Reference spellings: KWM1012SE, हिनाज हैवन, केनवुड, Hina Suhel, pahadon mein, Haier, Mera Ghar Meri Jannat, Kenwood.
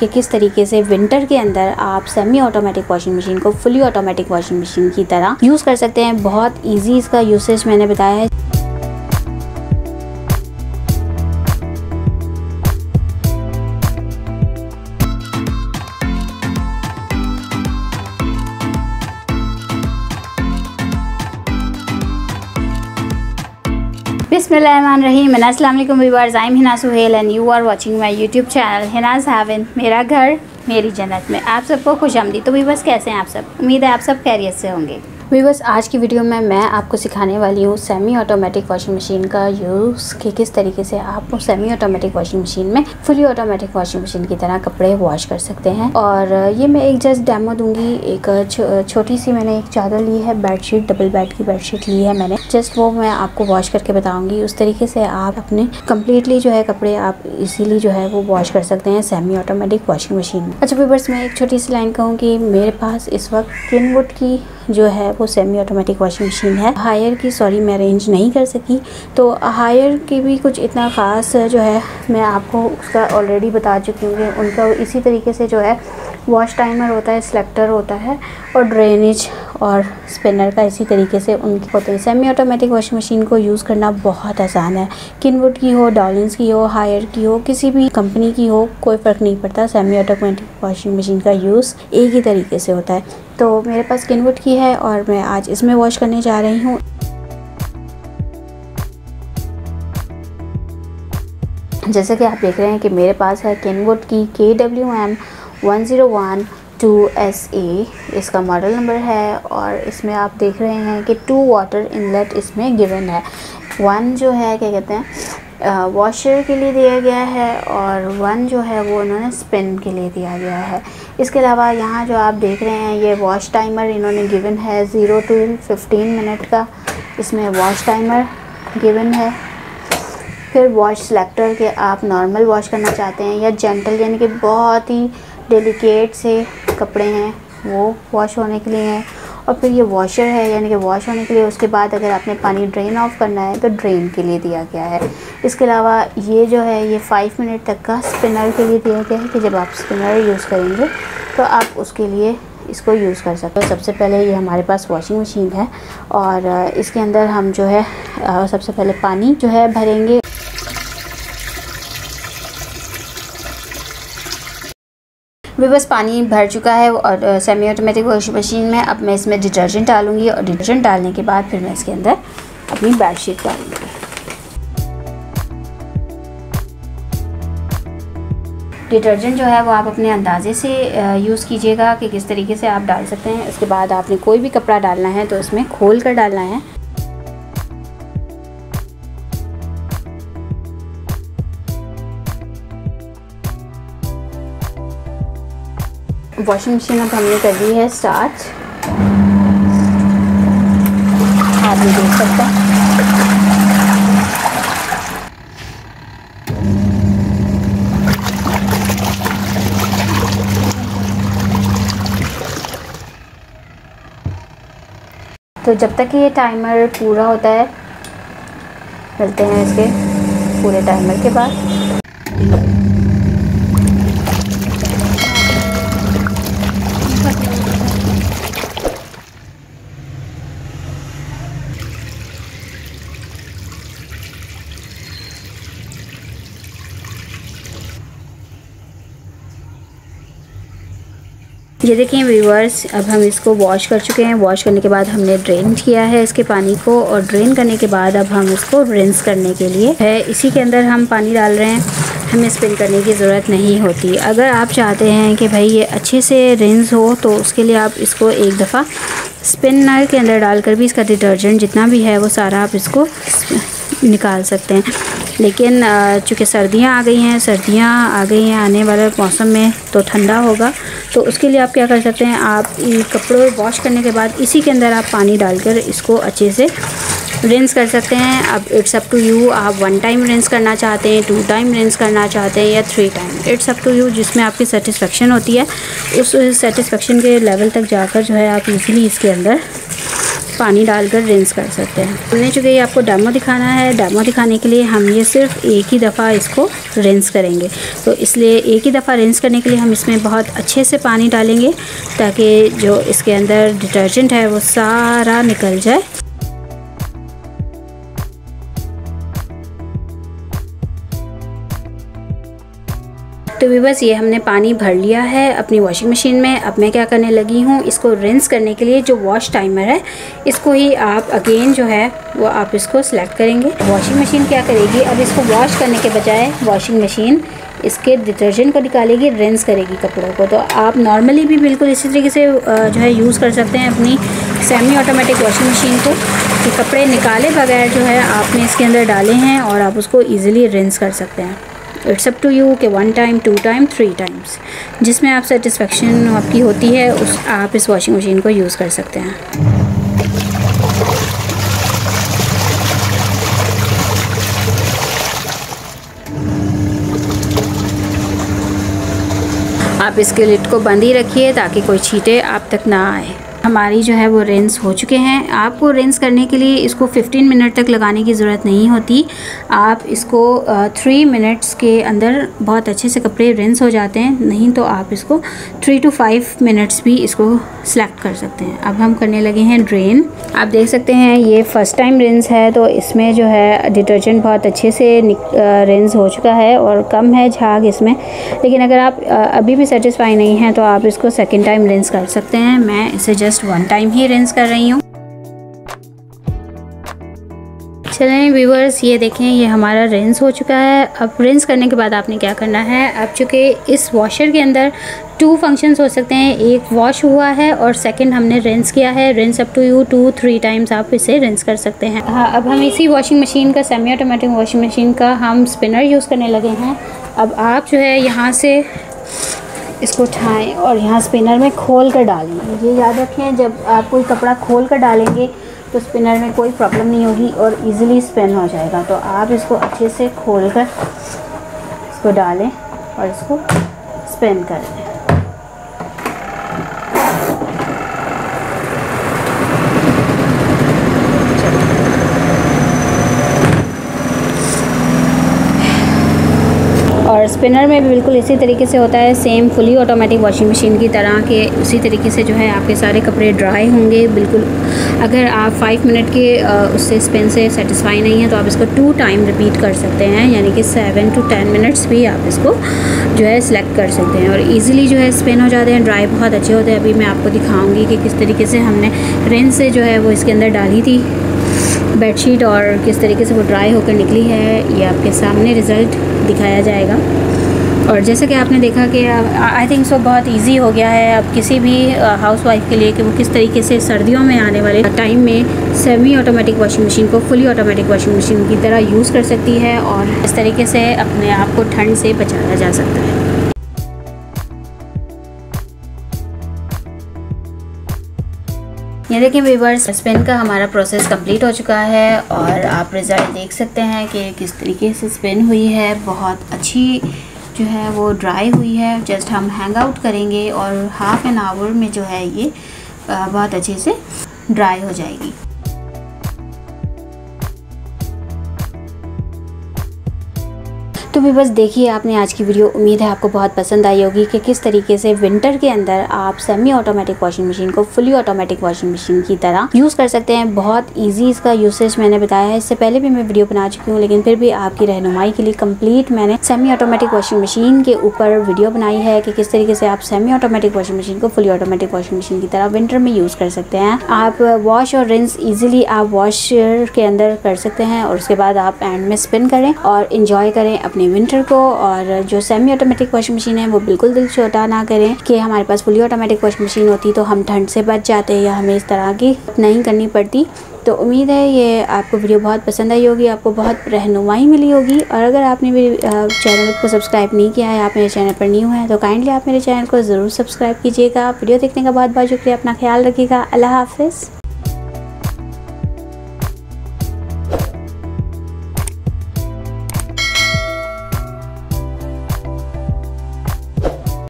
कि किस तरीके से विंटर के अंदर आप सेमी ऑटोमेटिक वॉशिंग मशीन को फुली ऑटोमेटिक वॉशिंग मशीन की तरह यूज़ कर सकते हैं। बहुत ईजी इसका यूसेज मैंने बताया है। बिस्मिल्लाहिर्रहमानिर्रहीम। अस्सलाम वालेकुम viewers, I am Hina Suhail and you are watching my YouTube channel हिनाज हैवन, मेरा घर मेरी जन्नत में आप सबको खुशामदी। तो व्यूअर्स, कैसे हैं आप सब? उम्मीद है आप सब खैरियत से होंगे। व्यूअर्स, आज की वीडियो में मैं आपको सिखाने वाली हूँ सेमी ऑटोमेटिक वॉशिंग मशीन का यूज़ कि किस तरीके से आप सेमी ऑटोमेटिक वॉशिंग मशीन में फुली ऑटोमेटिक वॉशिंग मशीन की तरह कपड़े वॉश कर सकते हैं। और ये मैं एक जस्ट डेमो दूंगी। एक छोटी सी मैंने एक चादर ली है, बेडशीट, डबल बेड की बेडशीट ली है मैंने, जस्ट वो मैं आपको वॉश करके बताऊँगी। उस तरीके से आप अपने कम्प्लीटली जो है कपड़े आप इजीली जो है वो वॉश कर सकते हैं सेमी ऑटोमेटिक वॉशिंग मशीन में। अच्छा व्यूअर्स, मैं एक छोटी सी लाइन कहूँगी, मेरे पास इस वक्त केनवुड की जो है वो सेमी ऑटोमेटिक वॉशिंग मशीन है। हायर की सॉरी मैं अरेंज नहीं कर सकी, तो हायर की भी कुछ इतना ख़ास जो है मैं आपको उसका ऑलरेडी बता चुकी हूँ कि उनका इसी तरीके से जो है वॉश टाइमर होता है, सेलेक्टर होता है और ड्रेनेज और स्पिनर का इसी तरीके से उनकी होते हैं। सेमी ऑटोमेटिक वॉशिंग मशीन को यूज़ करना बहुत आसान है। किनवुड की हो, डॉलिन्स की हो, हायर की हो, किसी भी कंपनी की हो, कोई फ़र्क नहीं पड़ता, सेमी ऑटोमेटिक वॉशिंग मशीन का यूज़ एक ही तरीके से होता है। तो मेरे पास किनवुड की है और मैं आज इसमें वॉश करने जा रही हूँ। जैसे कि आप देख रहे हैं कि मेरे पास है किनवुड की KWM1012SE, इसका मॉडल नंबर है। और इसमें आप देख रहे हैं कि 2 वाटर इनलेट इसमें गिवन है। 1 जो है क्या कहते हैं वॉशर के लिए दिया गया है और 1 जो है वो उन्होंने स्पिन के लिए दिया गया है। इसके अलावा यहाँ जो आप देख रहे हैं ये वॉश टाइमर इन्होंने गिवन है 0 to 15 मिनट का, इसमें वॉश टाइमर गिवन है। फिर वॉश सेलेक्टर के आप नॉर्मल वॉश करना चाहते हैं या जेंटल यानी कि बहुत ही डेलिकेट से कपड़े हैं वो वॉश होने के लिए हैं। और फिर ये वॉशर है यानी कि वॉश होने के लिए, उसके बाद अगर आपने पानी ड्रेन ऑफ करना है तो ड्रेन के लिए दिया गया है। इसके अलावा ये जो है ये 5 मिनट तक का स्पिनर के लिए दिया गया है कि जब आप स्पिनर यूज़ करेंगे तो आप उसके लिए इसको यूज़ कर सकते हो। सबसे पहले ये हमारे पास वॉशिंग मशीन है और इसके अंदर हम जो है सबसे पहले पानी जो है भरेंगे। बस पानी भर चुका है और सेमी ऑटोमेटिक वॉशिंग मशीन में अब मैं इसमें डिटर्जेंट डालूंगी और डिटर्जेंट डालने के बाद फिर मैं इसके अंदर अपनी बेडशीट डालूंगी। डिटर्जेंट जो है वो आप अपने अंदाजे से यूज़ कीजिएगा कि किस तरीके से आप डाल सकते हैं। उसके बाद आपने कोई भी कपड़ा डालना है तो इसमें खोल कर डालना है। वॉशिंग मशीन अब हमने कर दी है स्टार्ट, आप ये देख सकते हैं। तो जब तक ये टाइमर पूरा होता है मिलते हैं इसके पूरे टाइमर के बाद। ये देखिए व्यूअर्स, अब हम इसको वॉश कर चुके हैं। वॉश करने के बाद हमने ड्रेन किया है इसके पानी को और ड्रेन करने के बाद अब हम इसको रिंस करने के लिए है इसी के अंदर हम पानी डाल रहे हैं। हमें स्पिन करने की ज़रूरत नहीं होती। अगर आप चाहते हैं कि भाई ये अच्छे से रिंस हो तो उसके लिए आप इसको एक दफ़ा स्पिनर के अंदर डालकर भी इसका डिटर्जेंट जितना भी है वो सारा आप इसको निकाल सकते हैं। लेकिन चूँकि सर्दियां आ गई हैं आने वाले मौसम में तो ठंडा होगा, तो उसके लिए आप क्या कर सकते हैं, आप कपड़ों वॉश करने के बाद इसी के अंदर आप पानी डालकर इसको अच्छे से रिंस कर सकते हैं। अब इट्स अप टू यू, आप 1 टाइम रिंस करना चाहते हैं, 2 टाइम रिंस करना चाहते हैं या 3 time, it's up to you. जिसमें आपकी सेटिस्फेक्शन होती है उस सेटिस्फेक्शन के लेवल तक जाकर जो है आप इजीली इसके अंदर पानी डालकर रिंस कर सकते हैं। हमने चूँकि आपको डेमो दिखाना है, डेमो दिखाने के लिए हम ये सिर्फ एक ही दफ़ा इसको रिंस करेंगे, तो इसलिए एक ही दफ़ा रिंस करने के लिए हम इसमें बहुत अच्छे से पानी डालेंगे ताकि जो इसके अंदर डिटर्जेंट है वो सारा निकल जाए। तो व्यूअर्स, ये हमने पानी भर लिया है अपनी वॉशिंग मशीन में। अब मैं क्या करने लगी हूँ, इसको रिंस करने के लिए जो वॉश टाइमर है इसको ही आप अगेन जो है वो आप इसको सेलेक्ट करेंगे। वॉशिंग मशीन क्या करेगी, अब इसको वॉश करने के बजाय वॉशिंग मशीन इसके डिटर्जेंट को निकालेगी, रिंस करेगी कपड़ों को। तो आप नॉर्मली भी बिल्कुल इसी तरीके से जो है यूज़ कर सकते हैं अपनी सेमी ऑटोमेटिक वॉशिंग मशीन को, कि कपड़े निकाले बगैर जो है आपने इसके अंदर डाले हैं और आप उसको ईज़िली रिंस कर सकते हैं। इट्स अप टू यू के 1 टाइम 2 टाइम 3 टाइम्स जिसमें आप सेटिस्फेक्शन आपकी होती है उस आप इस वॉशिंग मशीन को यूज़ कर सकते हैं। आप इसके लिड को बंद ही रखिए ताकि कोई छींटे आप तक ना आए। हमारी जो है वो रिंस हो चुके हैं। आपको रिंस करने के लिए इसको 15 मिनट तक लगाने की ज़रूरत नहीं होती, आप इसको 3 मिनट्स के अंदर बहुत अच्छे से कपड़े रिंस हो जाते हैं। नहीं तो आप इसको 3 to 5 मिनट्स भी इसको सेलेक्ट कर सकते हैं। अब हम करने लगे हैं ड्रेन। आप देख सकते हैं ये फ़र्स्ट टाइम रिंस है, तो इसमें जो है डिटर्जेंट बहुत अच्छे से रिंस हो चुका है और कम है झाग इसमें। लेकिन अगर आप अभी भी सेटिस्फाई नहीं हैं तो आप इसको 2nd टाइम रिंस कर सकते हैं। मैं इसे 1 टाइम ही रिंस कर रही हूँ। चलें व्यूअर्स, ये देखें ये हमारा रिंस हो चुका है। अब रिंस करने के बाद आपने क्या करना है, अब चूँकि इस वॉशर के अंदर 2 फंक्शंस हो सकते हैं, एक वॉश हुआ है और 2nd हमने रिंस किया है। Rinse up to you 2-3 times आप इसे रिंस कर सकते हैं। हाँ, अब हम इसी वॉशिंग मशीन का, सेमी ऑटोमेटिक वॉशिंग मशीन का हम स्पिनर यूज़ करने लगे हैं। अब आप जो है यहाँ से इसको उठाएँ और यहाँ स्पिनर में खोल कर डालें। ये याद रखें, जब आप कोई कपड़ा खोल कर डालेंगे तो स्पिनर में कोई प्रॉब्लम नहीं होगी और इजीली स्पिन हो जाएगा। तो आप इसको अच्छे से खोल कर इसको डालें और इसको स्पिन कर दें। और स्पिनर में भी बिल्कुल इसी तरीके से होता है, same fully automatic washing machine की तरह के उसी तरीके से जो है आपके सारे कपड़े ड्राई होंगे बिल्कुल। अगर आप 5 मिनट के उससे स्पिन से सेटिस्फाई नहीं है तो आप इसको 2 टाइम रिपीट कर सकते हैं, यानी कि 7 to 10 मिनट्स भी आप इसको जो है सिलेक्ट कर सकते हैं और ईज़िली जो है स्पिन हो जाते हैं, ड्राई बहुत अच्छे होते हैं। अभी मैं आपको दिखाऊँगी कि किस तरीके से हमने रिंस से जो है वो इसके अंदर डाली थी बेडशीट और किस तरीके से वो ड्राई होकर निकली है, ये आपके सामने रिज़ल्ट दिखाया जाएगा। और जैसे कि आपने देखा कि आई थिंक सो बहुत इजी हो गया है अब किसी भी हाउसवाइफ के लिए कि वो किस तरीके से सर्दियों में आने वाले टाइम में सेमी ऑटोमेटिक वॉशिंग मशीन को फुली ऑटोमेटिक वॉशिंग मशीन की तरह यूज़ कर सकती है और इस तरीके से अपने आप को ठंड से बचाया जा सकता है। ये देखिए व्यूअर्स, स्पिन का हमारा प्रोसेस कंप्लीट हो चुका है और आप रिज़ल्ट देख सकते हैं कि किस तरीके से स्पिन हुई है, बहुत अच्छी जो है वो ड्राई हुई है। जस्ट हम हैंग आउट करेंगे और हाफ एन आवर में जो है ये बहुत अच्छे से ड्राई हो जाएगी। तो भी बस देखिए आपने आज की वीडियो, उम्मीद है आपको बहुत पसंद आई होगी कि किस तरीके से विंटर के अंदर आप सेमी ऑटोमेटिक वॉशिंग मशीन को फुली ऑटोमेटिक वॉशिंग मशीन की तरह यूज़ कर सकते हैं। बहुत इजी इसका यूसेज मैंने बताया है, इससे पहले भी मैं वीडियो बना चुकी हूँ लेकिन फिर भी आपकी रहनुमाई के लिए कंप्लीट मैंने सेमी ऑटोमेटिक वॉशिंग मशीन के ऊपर वीडियो बनाई है कि किस तरीके से आप सेमी ऑटोमेटिक वॉशिंग मशीन को फुली ऑटोमेटिक वॉशिंग मशीन की तरह विंटर में यूज़ कर सकते हैं। आप वॉश और रिंस ईजिली आप वॉशर के अंदर कर सकते हैं और उसके बाद आप एंड में स्पिन करें और इन्जॉय करें अपने विंटर को। और जो सेमी ऑटोमेटिक वॉशिंग मशीन है वो बिल्कुल दिल छोटा ना करें कि हमारे पास फुली ऑटोमेटिक वॉशिंग मशीन होती तो हम ठंड से बच जाते या हमें इस तरह की नहीं करनी पड़ती। तो उम्मीद है ये आपको वीडियो बहुत पसंद आई होगी, आपको बहुत रहनुमाई मिली होगी। और अगर आपने मेरे चैनल को सब्सक्राइब नहीं किया है, आप मेरे चैनल पर न्यू हैं, तो काइंडली आप मेरे चैनल को ज़रूर सब्सक्राइब कीजिएगा। वीडियो देखने का बहुत बहुत शुक्रिया, अपना ख्याल रखिएगा, अल्लाह हाफिज़।